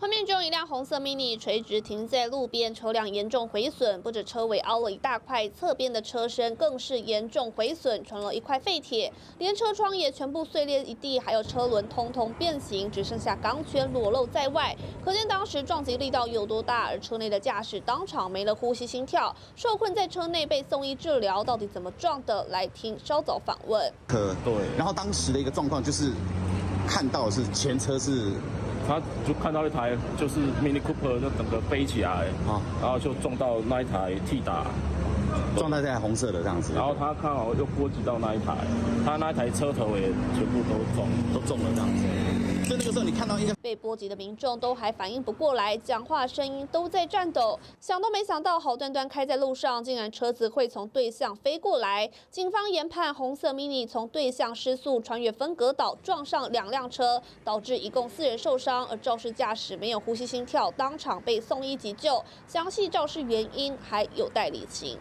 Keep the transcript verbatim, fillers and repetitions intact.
画面中，一辆红色 Mini 垂直停在路边，车辆严重毁损，不止车尾凹了一大块，侧边的车身更是严重毁损，成了一块废铁，连车窗也全部碎裂一地，还有车轮通通变形，只剩下钢圈裸露在外。可见当时撞击力道有多大，而车内的驾驶当场没了呼吸、心跳，受困在车内被送医治疗。到底怎么撞的？来听稍早访问。呃，对。然后当时的一个状况就是看到是前车是。 他就看到一台就是 Mini Cooper 就整个飞起来，哦、然后就撞到那一台 T 打，撞到这台红色的这样子。然后他刚好又波及到那一台，他那一台车头也全部都中，都中了这样子。所以那个时候你看到一个被波及的民众都还反应不过来，讲话声音都在颤抖。想都没想到，好端端开在路上，竟然车子会从对向飞过来。警方研判红色 Mini 从对向失速穿越分隔岛，撞上两辆车，导致一共四人受伤。 而肇事驾驶没有呼吸心跳，当场被送医急救。详细肇事原因还有待厘清。